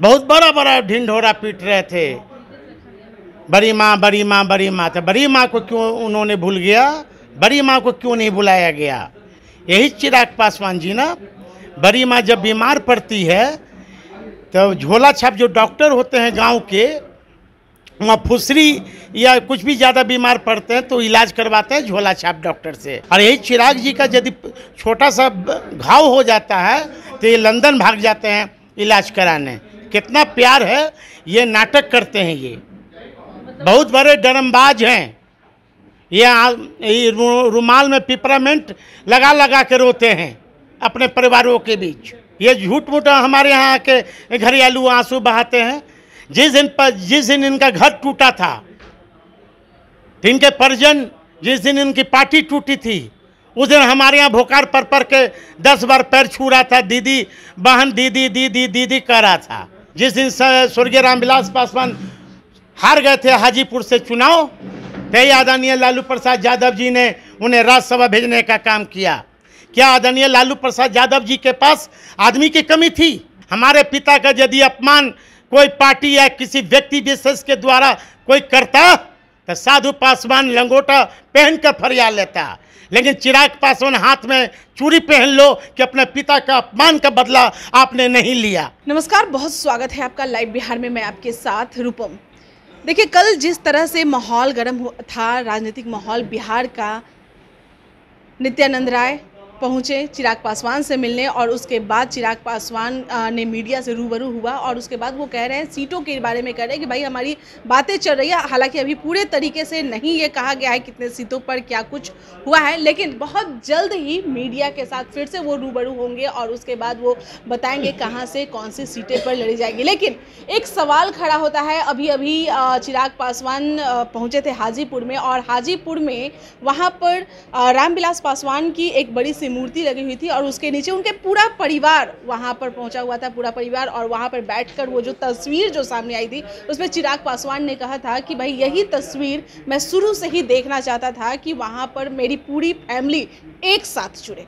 बहुत बड़ा बड़ा ढिंढोरा पीट रहे थे, बड़ी माँ बड़ी माँ बड़ी माँ। तो बड़ी माँ को क्यों उन्होंने भूल गया, बड़ी माँ को क्यों नहीं बुलाया गया? यही चिराग पासवान जी ना, बड़ी माँ जब बीमार पड़ती है तो झोला छाप जो डॉक्टर होते हैं गांव के, वहाँ फुसरी या कुछ भी ज़्यादा बीमार पड़ते हैं तो इलाज करवाते हैं झोला छाप डॉक्टर से। और यही चिराग जी का यदि छोटा सा घाव हो जाता है तो ये लंदन भाग जाते हैं इलाज कराने। कितना प्यार है, ये नाटक करते हैं, ये बहुत बड़े ड्रामाबाज हैं, ये रुमाल में पिपरामेंट लगा लगा के रोते हैं अपने परिवारों के बीच। ये झूठ मूठ हमारे यहाँ के घरेलू आंसू बहाते हैं। जिस दिन इनका घर टूटा था, इनके परिजन, जिस दिन इनकी पार्टी टूटी थी, उस दिन हमारे यहाँ भोकार पर के 10 बार पैर छू रहा था, दीदी बहन दीदी दीदी दीदी कह रहा था। जिस दिन स्वर्गीय रामविलास पासवान हार गए थे हाजीपुर से चुनाव, तय आदरणीय लालू प्रसाद यादव जी ने उन्हें राज्यसभा भेजने का काम किया। क्या आदरणीय लालू प्रसाद यादव जी के पास आदमी की कमी थी? हमारे पिता का यदि अपमान कोई पार्टी या किसी व्यक्ति विशेष के द्वारा कोई करता तो साधु पासवान लंगोटा पहन कर फरियाद लेता, लेकिन चिराग पासवान हाथ में चूड़ी पहन लो कि अपने पिता का अपमान का बदला आपने नहीं लिया। नमस्कार, बहुत स्वागत है आपका लाइव बिहार में, मैं आपके साथ रूपम। देखिए, कल जिस तरह से माहौल गर्म था, राजनीतिक माहौल बिहार का, नित्यानंद राय पहुँचे चिराग पासवान से मिलने और उसके बाद चिराग पासवान ने मीडिया से रूबरू हुआ और उसके बाद वो कह रहे हैं सीटों के बारे में, कह रहे हैं कि भाई हमारी बातें चल रही है। हालांकि अभी पूरे तरीके से नहीं ये कहा गया है कितने सीटों पर क्या कुछ हुआ है, लेकिन बहुत जल्द ही मीडिया के साथ फिर से वो रूबरू होंगे और उसके बाद वो बताएँगे कहाँ से कौन सी सीटें पर लड़ी जाएगी। लेकिन एक सवाल खड़ा होता है, अभी अभी चिराग पासवान पहुँचे थे हाजीपुर में और हाजीपुर में वहाँ पर रामविलास पासवान की एक बड़ी मूर्ति लगी हुई थी और उसके नीचे उनके पूरा परिवार वहां पर पहुंचा हुआ था, पूरा परिवार। और वहां पर बैठकर वो जो तस्वीर जो सामने आई थी उसमें चिराग पासवान ने कहा था कि भाई यही तस्वीर मैं शुरू से ही देखना चाहता था कि वहां पर मेरी पूरी फैमिली एक साथ जुड़े।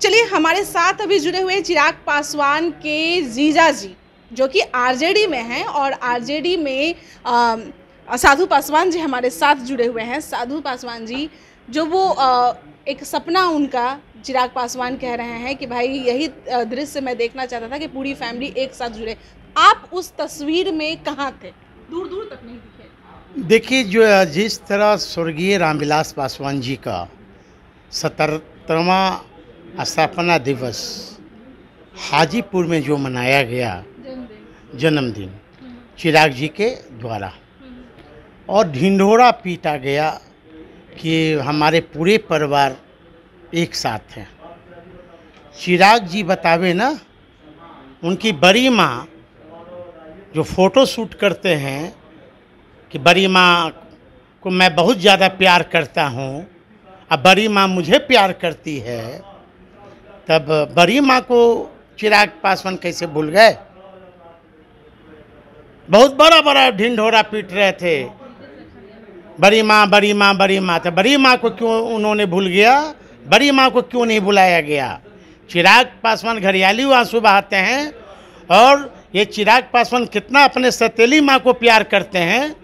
चलिए, हमारे साथ अभी जुड़े हुए चिराग पासवान के जीजा जी जो कि आरजेडी में हैं और आरजेडी में साधु पासवान जी हमारे साथ जुड़े हुए हैं। साधु पासवान जी जो वो एक सपना उनका, चिराग पासवान कह रहे हैं कि भाई यही दृश्य मैं देखना चाहता था कि पूरी फैमिली एक साथ जुड़े। आप उस तस्वीर में कहाँ थे? दूर दूर तक नहीं दिखे। देखिए, जो जिस तरह स्वर्गीय रामविलास पासवान जी का 77वां स्थापना दिवस हाजीपुर में जो मनाया गया जन्मदिन चिराग जी के द्वारा, और ढिंढोरा पीटा गया कि हमारे पूरे परिवार एक साथ हैं। चिराग जी बतावे ना, उनकी बड़ी माँ जो फ़ोटो शूट करते हैं कि बड़ी माँ को मैं बहुत ज़्यादा प्यार करता हूँ, अब बड़ी माँ मुझे प्यार करती है, तब बड़ी माँ को चिराग पासवान कैसे भूल गए? बहुत बड़ा बड़ा ढिंढोरा पीट रहे थे, बड़ी माँ बड़ी माँ बड़ी माँ। तो बड़ी माँ को क्यों उन्होंने भूल गया, बड़ी माँ को क्यों नहीं बुलाया गया? चिराग पासवान घरियाली आंसू बहाते हैं और ये चिराग पासवान कितना अपने सतीली माँ को प्यार करते हैं,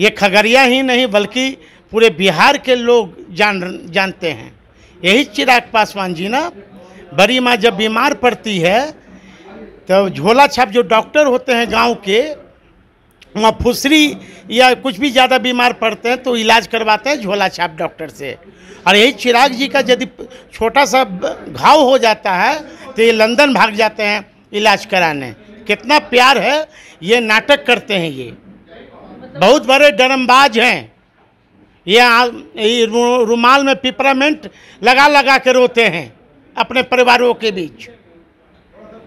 ये खगड़िया ही नहीं बल्कि पूरे बिहार के लोग जानते हैं। यही चिराग पासवान जी ना, बड़ी माँ जब बीमार पड़ती है तो झोला छाप जो डॉक्टर होते हैं गाँव के, वहाँ फुसरी या कुछ भी ज़्यादा बीमार पड़ते हैं तो इलाज करवाते हैं झोला छाप डॉक्टर से। और यही चिराग जी का यदि छोटा सा घाव हो जाता है तो ये लंदन भाग जाते हैं इलाज कराने। कितना प्यार है, ये नाटक करते हैं, ये बहुत बड़े ड्रामाबाज हैं, ये रुमाल में पिपरामेंट लगा लगा के रोते हैं अपने परिवारों के बीच।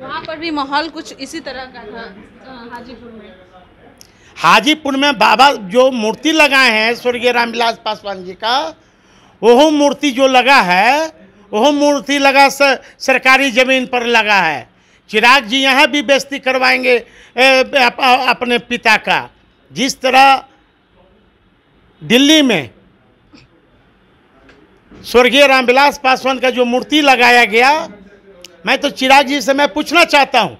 वहाँ पर भी माहौल कुछ इसी तरह का था हाजीपुर में। हाजीपुर में बाबा जो मूर्ति लगाए हैं स्वर्गीय रामविलास पासवान जी का, वह मूर्ति जो लगा है, वह मूर्ति लगा सरकारी ज़मीन पर लगा है। चिराग जी यहाँ भी बेइज्जती करवाएंगे अपने पिता का। जिस तरह दिल्ली में स्वर्गीय रामविलास पासवान का जो मूर्ति लगाया गया, मैं तो चिराग जी से मैं पूछना चाहता हूँ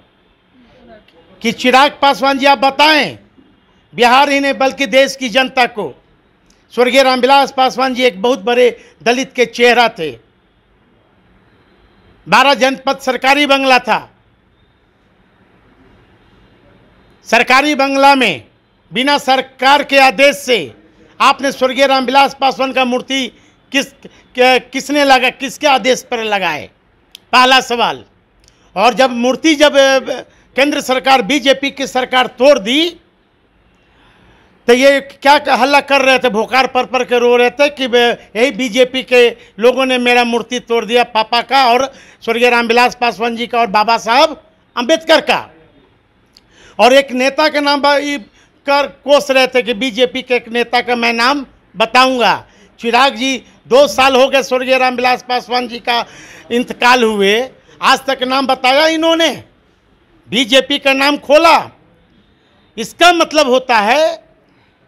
कि चिराग पासवान जी आप बताएं बिहार ही नहीं बल्कि देश की जनता को, स्वर्गीय रामविलास पासवान जी एक बहुत बड़े दलित के चेहरा थे। 12 जनपद सरकारी बंगला था। सरकारी बंगला में बिना सरकार के आदेश से आपने स्वर्गीय रामविलास पासवान का मूर्ति किसने लगा, किसके आदेश पर लगाए, पहला सवाल। और जब मूर्ति केंद्र सरकार बीजेपी की सरकार तोड़ दी तो ये क्या हल्ला कर रहे थे, भोकार पर के रो रहे थे कि यही बीजेपी के लोगों ने मेरा मूर्ति तोड़ दिया, पापा का और स्वर्गीय रामविलास पासवान जी का और बाबा साहब अंबेडकर का। और एक नेता के नाम कर कोस रहे थे कि बीजेपी के एक नेता का मैं नाम बताऊंगा। चिराग जी 2 साल हो गए स्वर्गीय रामविलास पासवान जी का इंतकाल हुए, आज तक नाम बताया इन्होंने, बीजेपी का नाम खोला। इसका मतलब होता है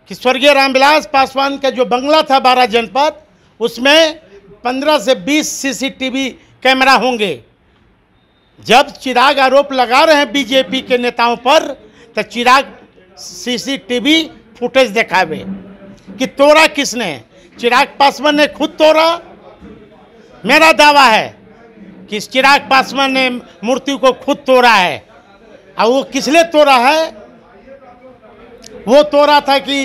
कि स्वर्गीय रामविलास पासवान का जो बंगला था 12 जनपद, उसमें 15 से 20 सीसीटीवी कैमरा होंगे। जब चिराग आरोप लगा रहे हैं बीजेपी के नेताओं पर तो चिराग सीसीटीवी फुटेज दिखावे कि तोड़ा किसने। चिराग पासवान ने खुद तोड़ा। मेरा दावा है कि चिराग पासवान ने मूर्ति को खुद तोड़ा है। और वो किसलिए तोड़ा है, वो तोड़ा था कि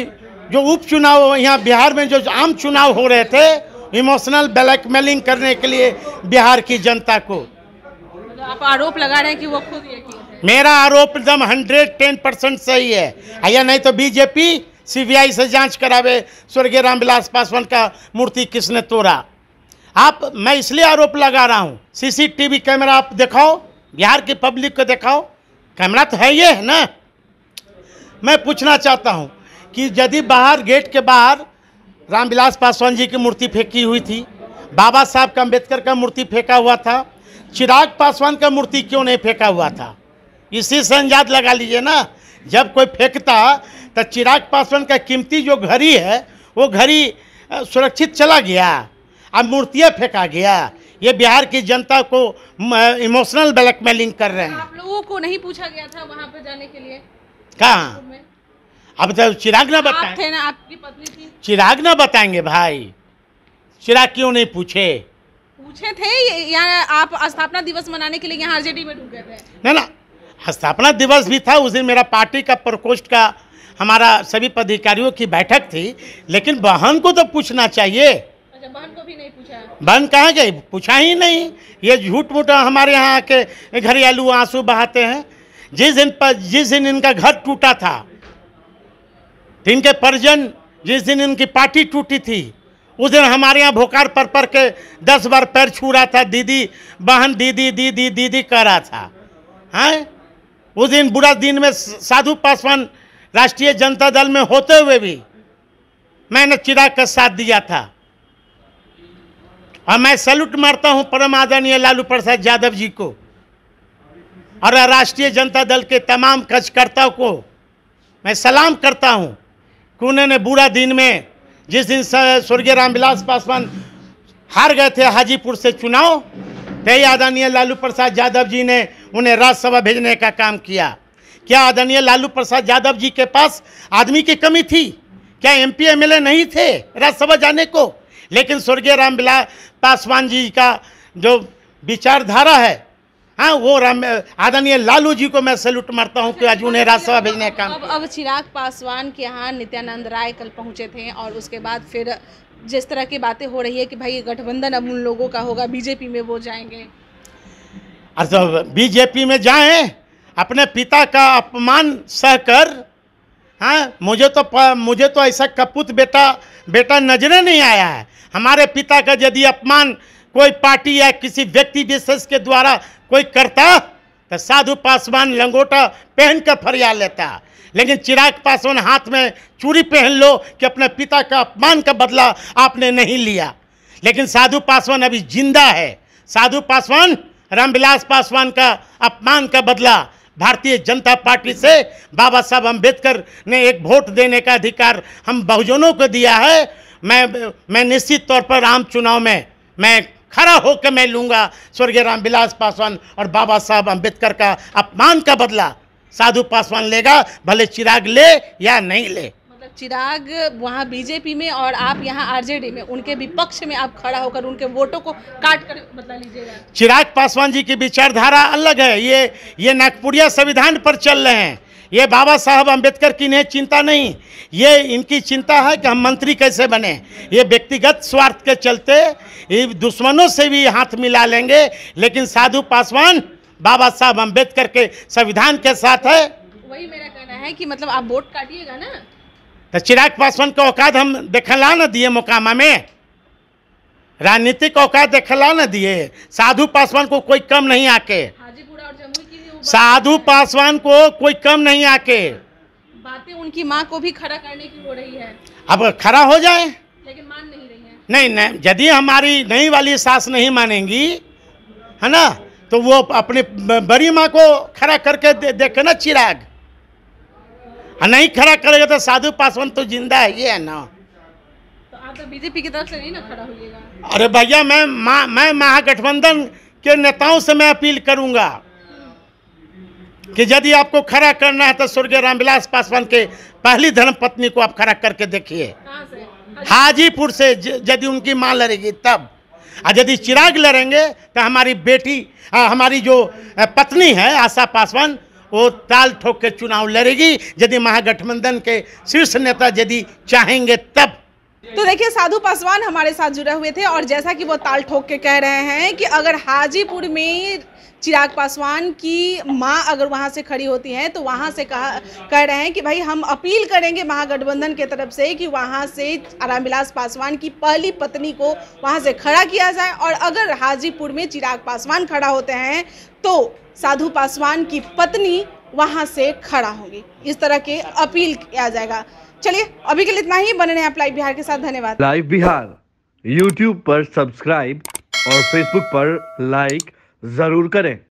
जो उपचुनाव यहाँ बिहार में जो आम चुनाव हो रहे थे, इमोशनल ब्लैकमेलिंग करने के लिए बिहार की जनता को। तो आप आरोप लगा रहे हैं कि वो खुद ये किया। मेरा आरोप एकदम 110% सही है, या नहीं तो बीजेपी सीबीआई से जांच करावे स्वर्गीय रामविलास पासवान का मूर्ति किसने तोड़ा। आप मैं इसलिए आरोप लगा रहा हूँ, सीसीटीवी कैमरा आप दिखाओ, बिहार की पब्लिक को दिखाओ, कैमरा तो है, ये है ना। मैं पूछना चाहता हूँ कि यदि बाहर गेट के बाहर रामविलास पासवान जी की मूर्ति फेंकी हुई थी, बाबा साहब का अंबेडकर का मूर्ति फेंका हुआ था, चिराग पासवान का मूर्ति क्यों नहीं फेंका हुआ था? इसी से अंदाज लगा लीजिए ना। जब कोई फेंकता तो चिराग पासवान का कीमती जो घड़ी है वो घड़ी सुरक्षित चला गया, अब मूर्तियाँ फेंका गया। ये बिहार की जनता को इमोशनल ब्लैकमेलिंग कर रहे हैं। आप लोगों को नहीं पूछा गया था वहाँ पर जाने के लिए? कहाँ, अब तो चिराग ना बताएं, आप थे ना, आपकी पत्नी थी, चिराग ना बताएंगे भाई। चिराग क्यों नहीं पूछे थे? या आप स्थापना दिवस मनाने के लिए यहाँ आरजेडी में रुके थे? ना ना, स्थापना दिवस भी था उस दिन, मेरा पार्टी का प्रकोष्ठ का हमारा सभी पदाधिकारियों की बैठक थी, लेकिन बहन को तो पूछना चाहिए। अच्छा, बहन को भी नहीं पूछा? बहन कहाँ गई, पूछा ही नहीं। ये झूठ मूठ हमारे यहाँ के घरेलू आंसू बहाते हैं। जिस दिन इनका घर टूटा था, इनके परिजन, जिस दिन इनकी पार्टी टूटी थी, उस दिन हमारे यहाँ भोकार पर के 10 बार पैर छू रहा था, दीदी बहन दीदी दीदी दीदी कह रहा था। हैं, उस दिन बुरा दिन में साधु पासवान राष्ट्रीय जनता दल में होते हुए भी मैंने चिराग का साथ दिया था। और मैं सैल्यूट मारता हूँ परम आदरणीय लालू प्रसाद यादव जी को और राष्ट्रीय जनता दल के तमाम कार्यकर्ताओं को मैं सलाम करता हूं कि उन्होंने बुरा दिन में, जिस दिन स्वर्गीय रामविलास पासवान हार गए थे हाजीपुर से चुनाव, तय आदरणीय लालू प्रसाद यादव जी ने उन्हें राज्यसभा भेजने का काम किया। क्या आदरणीय लालू प्रसाद यादव जी के पास आदमी की कमी थी? क्या MP MLA नहीं थे राज्यसभा जाने को? लेकिन स्वर्गीय रामविलास पासवान जी का जो विचारधारा है, हाँ, वो आदरणीय लालू जी को मैं सैल्यूट मारता हूँ कि आज उन्हें राज्यसभा भेजने का काम। अब चिराग पासवान के यहाँ नित्यानंद राय कल पहुँचे थे और उसके बाद फिर जिस तरह की बातें हो रही है कि भाई गठबंधन अब उन लोगों का होगा, बीजेपी में वो जाएंगे। अच्छा, बीजेपी में जाएं, अपने पिता का अपमान सहकर। हाँ, मुझे तो ऐसा कपूत बेटा नजरे नहीं आया है। हमारे पिता का यदि अपमान कोई पार्टी या किसी व्यक्ति विशेष के द्वारा कोई करता तो साधु पासवान लंगोटा पहन कर फरियाद लेता, लेकिन चिराग पासवान हाथ में चूड़ी पहन लो कि अपने पिता का अपमान का बदला आपने नहीं लिया। लेकिन साधु पासवान अभी जिंदा है। साधु पासवान रामविलास पासवान का अपमान का बदला भारतीय जनता पार्टी से बाबा साहब अम्बेडकर ने एक वोट देने का अधिकार हम बहुजनों को दिया है। मैं निश्चित तौर पर आम चुनाव में मैं खड़ा होकर मैं लूँगा स्वर्गीय रामविलास पासवान और बाबा साहब अंबेडकर का अपमान का बदला। साधु पासवान लेगा, भले चिराग ले या नहीं ले। चिराग वहाँ बीजेपी में और आप यहाँ आरजेडी में, उनके विपक्ष में आप खड़ा होकर उनके वोटों को काट कर बदला लीजिएगा। चिराग पासवान जी की विचारधारा अलग है। ये नागपुरिया संविधान पर चल रहे हैं। ये बाबा साहब अंबेडकर की इन्हें चिंता नहीं, ये इनकी चिंता है कि हम मंत्री कैसे बने। ये व्यक्तिगत स्वार्थ के चलते दुश्मनों से भी हाथ मिला लेंगे, लेकिन साधु पासवान बाबा साहब अंबेडकर के संविधान के साथ है। वही मेरा कहना है कि मतलब आप वोट काटिएगा ना, तो चिराग पासवान का औकात हम देखला न दिए, मोकामा में राजनीतिक औकात देखला न दिए। साधु पासवान को कोई कम नहीं आके, साधु पासवान को कोई कम नहीं आके। बातें उनकी माँ को भी खड़ा करने की हो रही है। अब खड़ा हो जाए, लेकिन मान नहीं रही है। नहीं नहीं, यदि हमारी नई वाली सास नहीं मानेंगी है ना, तो वो अपने बड़ी माँ को खड़ा करके देखे ना चिराग, नहीं खड़ा करेगा तो साधु पासवान तो जिंदा है ये है ना। तो आप तो बीजेपी की तरफ से नहीं ना खड़ा होइएगा। अरे भैया मैं महागठबंधन के नेताओं से मैं अपील करूंगा कि यदि आपको खड़ा करना है तो स्वर्गीय रामविलास पासवान के पहली धर्मपत्नी को आप खड़ा करके देखिए। हाजीपुर से यदि उनकी माँ लड़ेगी तब, और यदि चिराग लड़ेंगे तो हमारी बेटी, हमारी जो पत्नी है आशा पासवान, वो ताल ठोक के चुनाव लड़ेगी यदि महागठबंधन के शीर्ष नेता यदि चाहेंगे तब। तो देखिए साधु पासवान हमारे साथ जुड़े हुए थे और जैसा कि वो ताल ठोक के कह रहे हैं कि अगर हाजीपुर में चिराग पासवान की माँ अगर वहाँ से खड़ी होती हैं तो वहाँ से कह रहे हैं कि भाई हम अपील करेंगे महागठबंधन के तरफ से कि वहाँ से रामविलास पासवान की पहली पत्नी को वहाँ से खड़ा किया जाए। और अगर हाजीपुर में चिराग पासवान खड़ा होते हैं तो साधु पासवान की पत्नी वहाँ से खड़ा होगी, इस तरह के अपील किया जाएगा। चलिए अभी के लिए इतना ही, बने रहे आप लाइव बिहार के साथ। धन्यवाद। लाइव बिहार यूट्यूब पर सब्सक्राइब और फेसबुक पर लाइक जरूर करें।